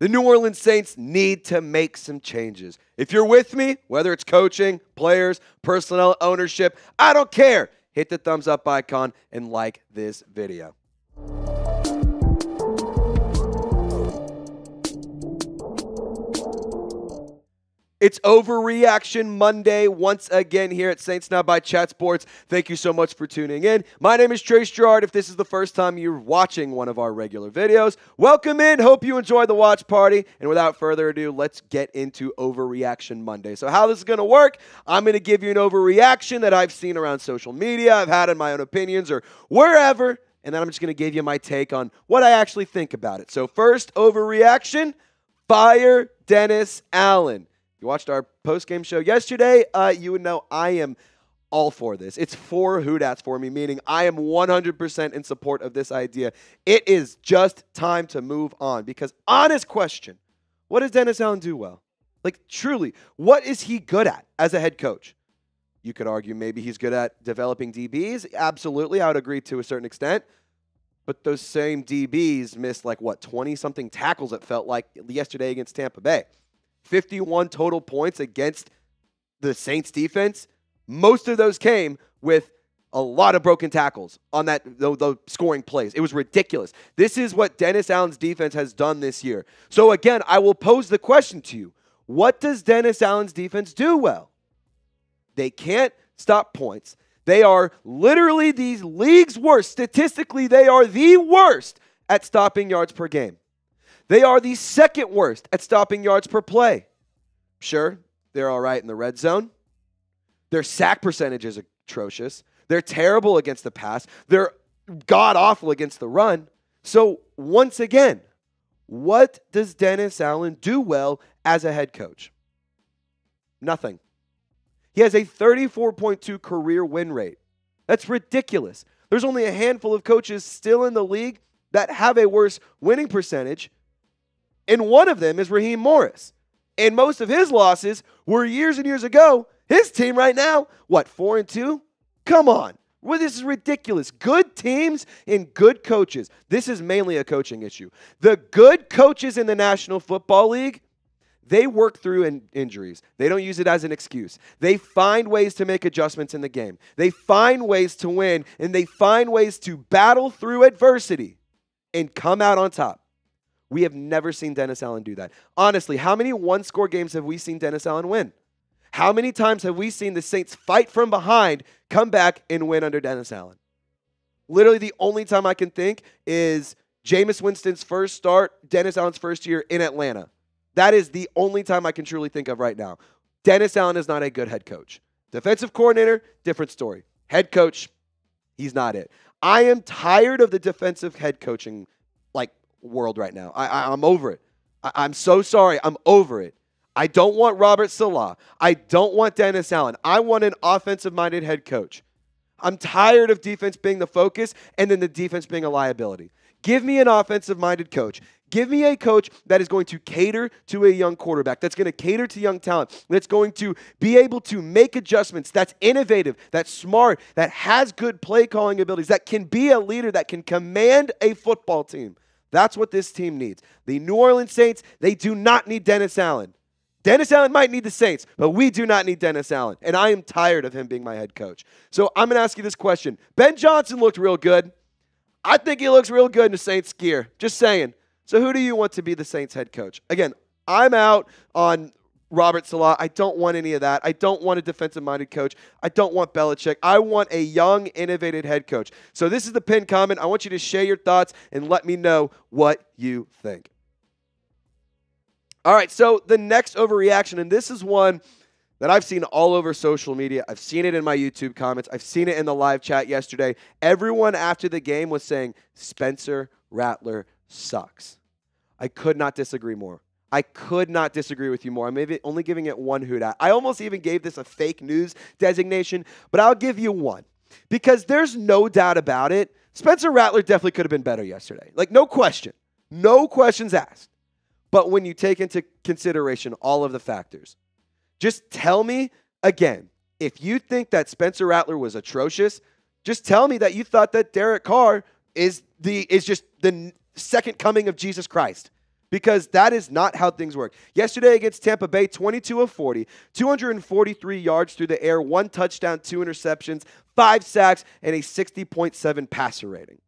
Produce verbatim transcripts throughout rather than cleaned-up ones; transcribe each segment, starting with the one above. The New Orleans Saints need to make some changes. If you're with me, whether it's coaching, players, personnel, ownership, I don't care. Hit the thumbs up icon and like this video. It's Overreaction Monday once again here at Saints Now by Chat Sports. Thank you so much for tuning in. My name is Trace Girouard. If this is the first time you're watching one of our regular videos, welcome in. Hope you enjoy the watch party. And without further ado, let's get into Overreaction Monday. So how this is going to work, I'm going to give you an overreaction that I've seen around social media, I've had in my own opinions or wherever, and then I'm just going to give you my take on what I actually think about it. So first, overreaction, fire Dennis Allen. You watched our post-game show yesterday, uh, you would know I am all for this. It's four hootats for me, meaning I am one hundred percent in support of this idea. It is just time to move on because, honest question, what does Dennis Allen do well? Like, truly, what is he good at as a head coach? You could argue maybe he's good at developing D Bs. Absolutely, I would agree to a certain extent. But those same D Bs missed, like, what, twenty-something tackles it felt like yesterday against Tampa Bay. fifty-one total points against the Saints defense. Most of those came with a lot of broken tackles on that the, the scoring plays. It was ridiculous. This is what Dennis Allen's defense has done this year. So again, I will pose the question to you. What does Dennis Allen's defense do well? They can't stop points. They are literally the league's worst. Statistically, they are the worst at stopping yards per game. They are the second worst at stopping yards per play. Sure, they're all right in the red zone. Their sack percentage is atrocious. They're terrible against the pass. They're god-awful against the run. So once again, what does Dennis Allen do well as a head coach? Nothing. He has a thirty-four point two career win rate. That's ridiculous. There's only a handful of coaches still in the league that have a worse winning percentage. And one of them is Raheem Morris. And most of his losses were years and years ago. His team right now, what, four and two? Come on. Well, this is ridiculous. Good teams and good coaches. This is mainly a coaching issue. The good coaches in the National Football League, they work through in injuries. They don't use it as an excuse. They find ways to make adjustments in the game. They find ways to win, and they find ways to battle through adversity and come out on top. We have never seen Dennis Allen do that. Honestly, how many one-score games have we seen Dennis Allen win? How many times have we seen the Saints fight from behind, come back, and win under Dennis Allen? Literally the only time I can think is Jameis Winston's first start, Dennis Allen's first year in Atlanta. That is the only time I can truly think of right now. Dennis Allen is not a good head coach. Defensive coordinator, different story. Head coach, he's not it. I am tired of the defensive head coaching world right now. I, I, I'm over it. I, I'm so sorry. I'm over it. I don't want Robert Saleh. I don't want Dennis Allen. I want an offensive-minded head coach. I'm tired of defense being the focus and then the defense being a liability. Give me an offensive-minded coach. Give me a coach that is going to cater to a young quarterback, that's going to cater to young talent, that's going to be able to make adjustments, that's innovative, that's smart, that has good play-calling abilities, that can be a leader, that can command a football team. That's what this team needs. The New Orleans Saints, they do not need Dennis Allen. Dennis Allen might need the Saints, but we do not need Dennis Allen. And I am tired of him being my head coach. So I'm going to ask you this question. Ben Johnson looked real good. I think he looks real good in the Saints gear. Just saying. So who do you want to be the Saints head coach? Again, I'm out on Robert Saleh. I don't want any of that. I don't want a defensive-minded coach. I don't want Belichick. I want a young, innovative head coach. So this is the pinned comment. I want you to share your thoughts and let me know what you think. All right, so the next overreaction, and this is one that I've seen all over social media. I've seen it in my YouTube comments. I've seen it in the live chat yesterday. Everyone after the game was saying, Spencer Rattler sucks. I could not disagree more. I could not disagree with you more. I'm only giving it one hootat. I almost even gave this a fake news designation, but I'll give you one because there's no doubt about it. Spencer Rattler definitely could have been better yesterday. Like, no question. No questions asked. But when you take into consideration all of the factors, just tell me again, if you think that Spencer Rattler was atrocious, just tell me that you thought that Derek Carr is the is just the second coming of Jesus Christ. because that is not how things work. Yesterday against Tampa Bay, twenty-two of forty, two hundred forty-three yards through the air, one touchdown, two interceptions, five sacks, and a sixty point seven passer rating.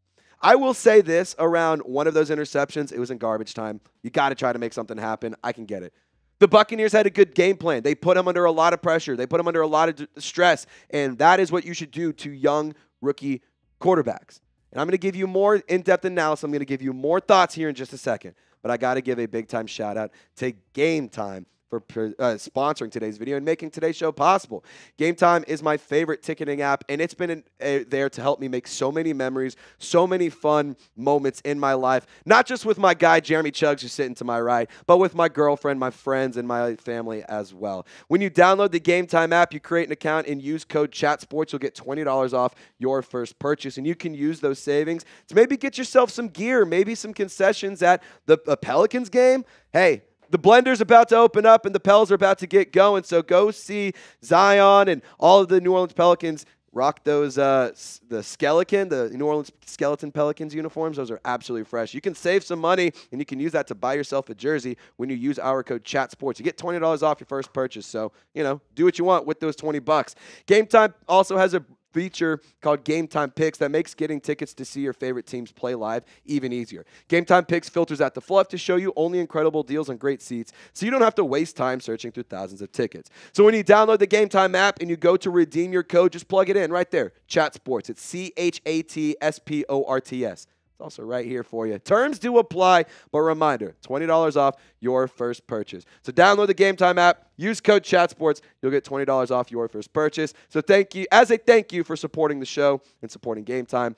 I will say this around one of those interceptions. It was in garbage time. You got to try to make something happen. I can get it. The Buccaneers had a good game plan. They put him under a lot of pressure. They put him under a lot of stress, and that is what you should do to young rookie quarterbacks. And I'm going to give you more in-depth analysis. I'm going to give you more thoughts here in just a second, but I got to give a big-time shout-out to GameTime for uh, sponsoring today's video and making today's show possible. GameTime is my favorite ticketing app, and it's been in, uh, there to help me make so many memories, so many fun moments in my life, not just with my guy, Jeremy Chuggs, who's sitting to my right, but with my girlfriend, my friends, and my family as well. When you download the GameTime app, you create an account and use code CHATSPORTS. You'll get twenty dollars off your first purchase, and you can use those savings to maybe get yourself some gear, maybe some concessions at the uh, Pelicans game. Hey, the Blender's about to open up, and the Pels are about to get going, so go see Zion and all of the New Orleans Pelicans rock those, uh, the skeleton, the New Orleans Skeleton Pelicans uniforms. Those are absolutely fresh. You can save some money, and you can use that to buy yourself a jersey when you use our code CHATSPORTS. You get twenty dollars off your first purchase, so, you know, do what you want with those twenty bucks. GameTime also has a feature called Game Time Picks that makes getting tickets to see your favorite teams play live even easier. Game Time Picks filters out the fluff to show you only incredible deals on great seats, so you don't have to waste time searching through thousands of tickets. So when you download the Game Time app and you go to redeem your code, just plug it in right there. Chat Sports. It's C H A T S P O R T S. It's also right here for you. Terms do apply, but reminder, twenty dollars off your first purchase. So download the Game Time app, use code CHATSPORTS, you'll get twenty dollars off your first purchase. So thank you, as a thank you for supporting the show and supporting Game Time.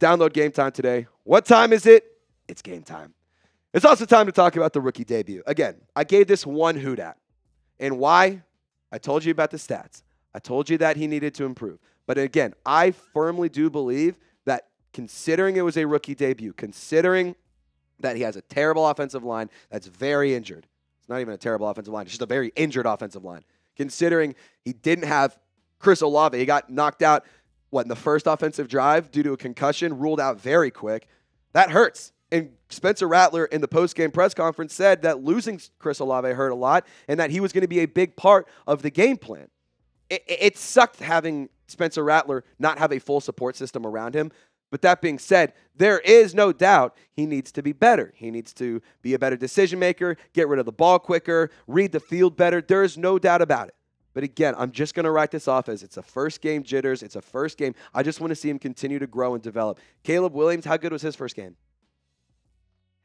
Download Game Time today. What time is it? It's game time. It's also time to talk about the rookie debut. Again, I gave this one hoot at. And why? I told you about the stats. I told you that he needed to improve. But again, I firmly do believe considering it was a rookie debut, considering that he has a terrible offensive line that's very injured. It's not even a terrible offensive line. It's just a very injured offensive line. Considering he didn't have Chris Olave. He got knocked out, what, in the first offensive drive due to a concussion, ruled out very quick. That hurts. And Spencer Rattler in the post-game press conference said that losing Chris Olave hurt a lot and that he was going to be a big part of the game plan. It, it sucked having Spencer Rattler not have a full support system around him. But that being said, there is no doubt he needs to be better. He needs to be a better decision maker, get rid of the ball quicker, read the field better. There is no doubt about it. But again, I'm just going to write this off as it's a first game jitters. It's a first game. I just want to see him continue to grow and develop. Caleb Williams, how good was his first game?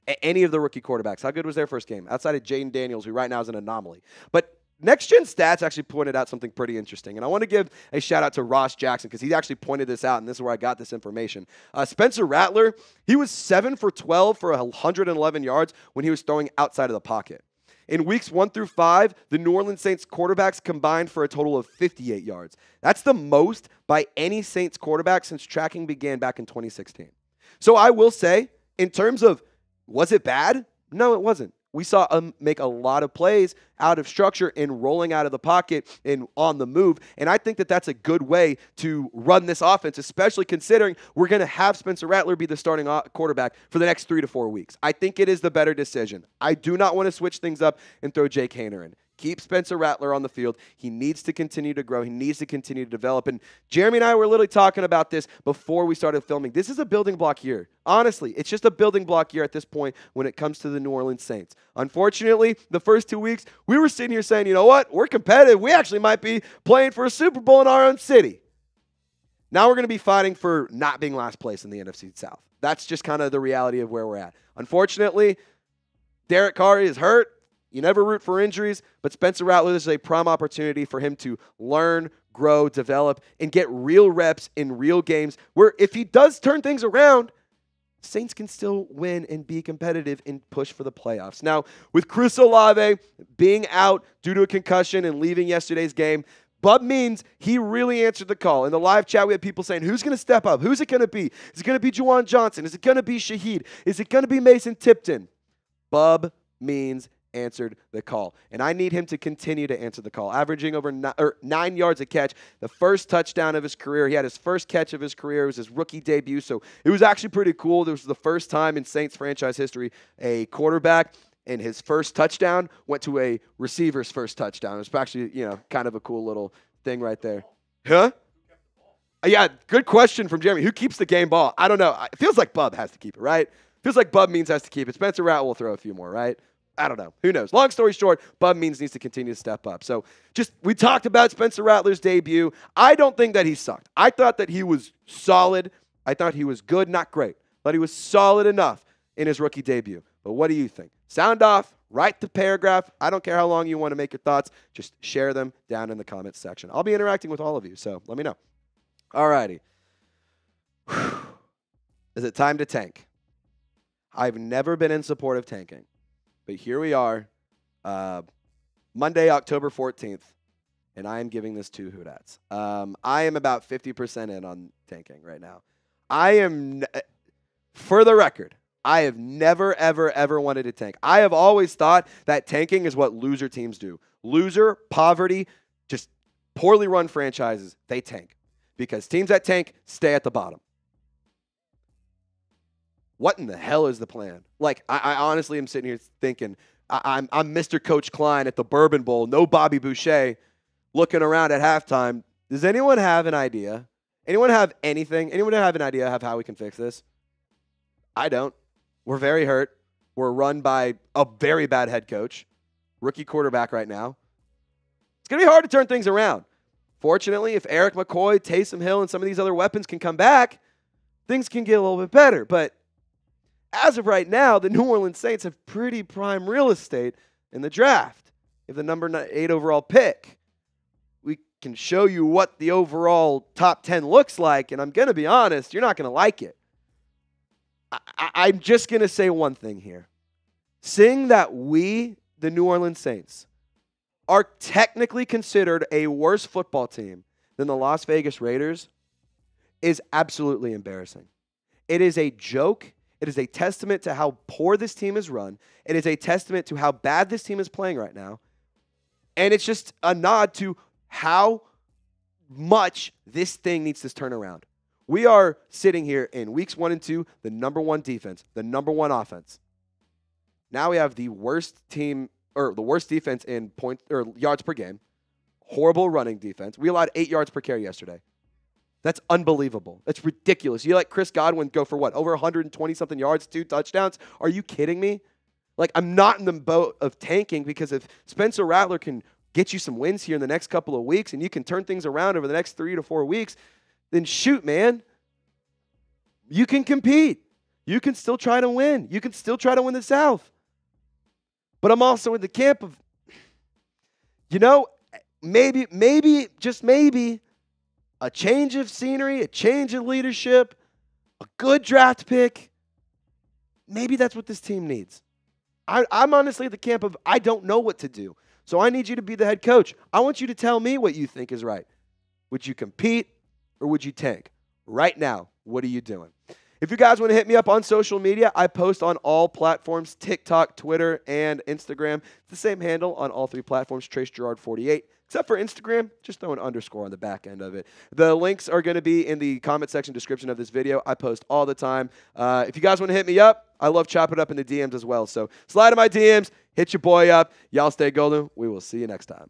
A- any of the rookie quarterbacks, how good was their first game? Outside of Jayden Daniels, who right now is an anomaly. But Next Gen Stats actually pointed out something pretty interesting, and I want to give a shout-out to Ross Jackson because he actually pointed this out, and this is where I got this information. Uh, Spencer Rattler, he was seven for twelve for one hundred eleven yards when he was throwing outside of the pocket. In weeks one through five, the New Orleans Saints quarterbacks combined for a total of fifty-eight yards. That's the most by any Saints quarterback since tracking began back in twenty sixteen. So I will say, in terms of was it bad? No, it wasn't. We saw him make a lot of plays out of structure and rolling out of the pocket and on the move. And I think that that's a good way to run this offense, especially considering we're going to have Spencer Rattler be the starting quarterback for the next three to four weeks. I think it is the better decision. I do not want to switch things up and throw Jake Haener in. Keep Spencer Rattler on the field. He needs to continue to grow. He needs to continue to develop. And Jeremy and I were literally talking about this before we started filming. This is a building block year. Honestly, it's just a building block year at this point when it comes to the New Orleans Saints. Unfortunately, the first two weeks, we were sitting here saying, you know what? We're competitive. We actually might be playing for a Super Bowl in our own city. Now we're going to be fighting for not being last place in the N F C South. That's just kind of the reality of where we're at. Unfortunately, Derek Carr is hurt. You never root for injuries, but Spencer Rattler, this is a prime opportunity for him to learn, grow, develop, and get real reps in real games where if he does turn things around, Saints can still win and be competitive and push for the playoffs. Now, with Chris Olave being out due to a concussion and leaving yesterday's game, Bub Means, he really answered the call. In the live chat, we had people saying, who's going to step up? Who's it going to be? Is it going to be Juwan Johnson? Is it going to be Shaheed? Is it going to be Mason Tipton? Bub Means answered the call. And I need him to continue to answer the call, averaging over ni- or nine yards a catch. The first touchdown of his career. He had his first catch of his career. It was his rookie debut. So it was actually pretty cool. This was the first time in Saints franchise history a quarterback and his first touchdown went to a receiver's first touchdown. It was actually, you know, kind of a cool little thing right there. Huh? Yeah, good question from Jeremy. Who keeps the game ball? I don't know. It feels like Bub has to keep it, right? Feels like Bub Means has to keep it. Spencer Rattler will throw a few more, right? I don't know. Who knows? Long story short, Bub Means needs to continue to step up. So just we talked about Spencer Rattler's debut. I don't think that he sucked. I thought that he was solid. I thought he was good, not great. But he was solid enough in his rookie debut. But what do you think? Sound off. Write the paragraph. I don't care how long you want to make your thoughts. Just share them down in the comments section. I'll be interacting with all of you, so let me know. All righty. Is it time to tank? I've never been in support of tanking, but here we are, uh, Monday, October fourteenth, and I am giving this two hoodats. Um, I am about fifty percent in on tanking right now. I am, for the record, I have never, ever, ever wanted to tank. I have always thought that tanking is what loser teams do. Loser, poverty, just poorly run franchises, they tank. Because teams that tank stay at the bottom. What in the hell is the plan? Like, I, I honestly am sitting here thinking, I, I'm, I'm Mister Coach Klein at the Bourbon Bowl, no Bobby Boucher, looking around at halftime. Does anyone have an idea? Anyone have anything? Anyone have an idea of how we can fix this? I don't. We're very hurt. We're run by a very bad head coach, rookie quarterback right now. It's going to be hard to turn things around. Fortunately, if Eric McCoy, Taysom Hill, and some of these other weapons can come back, things can get a little bit better. But as of right now, the New Orleans Saints have pretty prime real estate in the draft. If the number eight overall pick, we can show you what the overall top ten looks like, and I'm going to be honest, you're not going to like it. I I I'm just going to say one thing here. Seeing that we, the New Orleans Saints, are technically considered a worse football team than the Las Vegas Raiders is absolutely embarrassing. It is a joke. It is a testament to how poor this team is run. It is a testament to how bad this team is playing right now. And it's just a nod to how much this thing needs to turn around. We are sitting here in weeks one and two, the number one defense, the number one offense. Now we have the worst team or the worst defense in point or yards per game, horrible running defense. We allowed eight yards per carry yesterday. That's unbelievable. That's ridiculous. You let Chris Godwin go for what, over one hundred twenty something yards, two touchdowns? Are you kidding me? Like, I'm not in the boat of tanking because if Spencer Rattler can get you some wins here in the next couple of weeks and you can turn things around over the next three to four weeks, then shoot, man. You can compete. You can still try to win. You can still try to win the South. But I'm also in the camp of, you know, maybe, maybe, just maybe, a change of scenery, a change of leadership, a good draft pick. Maybe that's what this team needs. I, I'm honestly at the camp of I don't know what to do. So I need you to be the head coach. I want you to tell me what you think is right. Would you compete or would you tank? Right now, what are you doing? If you guys want to hit me up on social media, I post on all platforms, TikTok, Twitter, and Instagram. It's the same handle on all three platforms, Trace Girouard forty-eight, except for Instagram. Just throw an underscore on the back end of it. The links are going to be in the comment section description of this video. I post all the time. Uh, if you guys want to hit me up, I love chopping up in the D Ms as well. So slide in my D Ms, hit your boy up. Y'all stay golden. We will see you next time.